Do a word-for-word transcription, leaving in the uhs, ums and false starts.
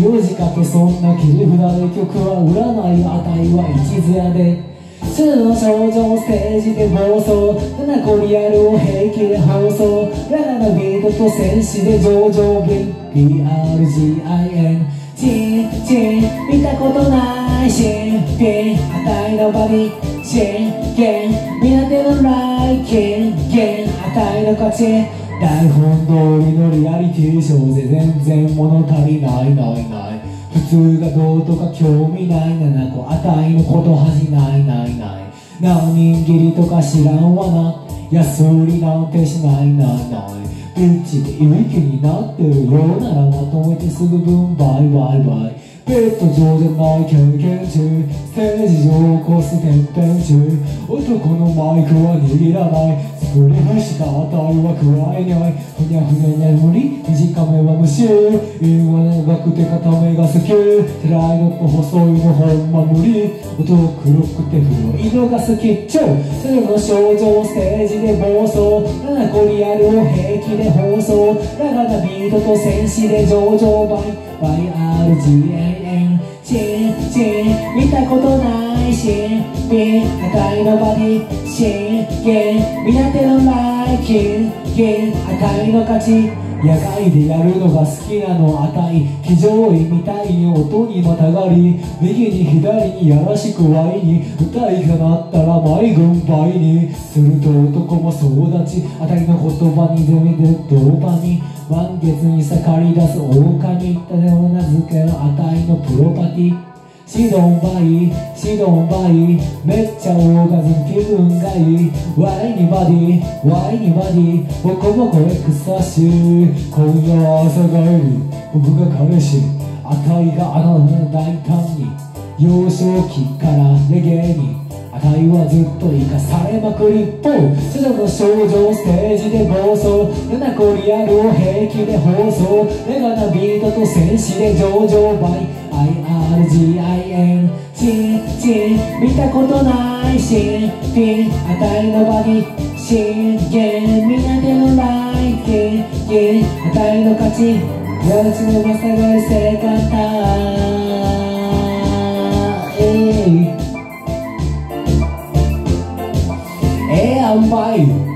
色仕掛けそんな切り札で曲は売らない値は一途やで中の少女ステージで暴走なな個リアルを平気で放送ララなビートと戦士で上々元 ビーアールジーアイエヌ チンチン見たことない新品値のバディ真剣見当てのない金券値の価値台本通りのリアリティショーで全然物足りないないない普通がどうとか興味ないなな個値のこと恥じないないない何人切りとか知らんわな安売りなんてしないないないビッチでいびきになってるようならまとめてすぐ分バイバイバイベッド上でない経験中ステージ上を越す天変中男のマイクは握らない作り出した値は食らえないふにゃふにゃ眠り短めは無臭韻は長くて固めが好きテライのと細いのほんま無理音を黒くて黒い色が好き超鶴の症状ステージで暴走なな個リアルを平気で放送ラガなビートと戦士で上々バイバイ アールジーエーチンチン見たことない新品値のバディ真剣見立てのない金銀値の価値野外でやるのが好きなの値非常位みたいに音にまたがり右に左にやらしくワイに歌いかなったら毎軍配にすると男も総立ち値の言葉にゼミでドーパに満月に盛り出すオオカミったような漬けの値のプロパティシドンバイシドンバイめっちゃオーガズム気分がいいワイにバディワイにバディボコボコエクサッシュ今夜は朝帰り僕が彼氏値があなたの大胆に幼少期からレゲエに値はずっと生かされまくりっぽい女の症状ステージで暴走なな個リアルを平気で放送レガなビートと戦士で上々バイ アールジーアイエヌ チンチン見たことない新品値のバディ真剣みんなでのライ金銀値の価値夜打ちのまさがい性感帯I'm fine.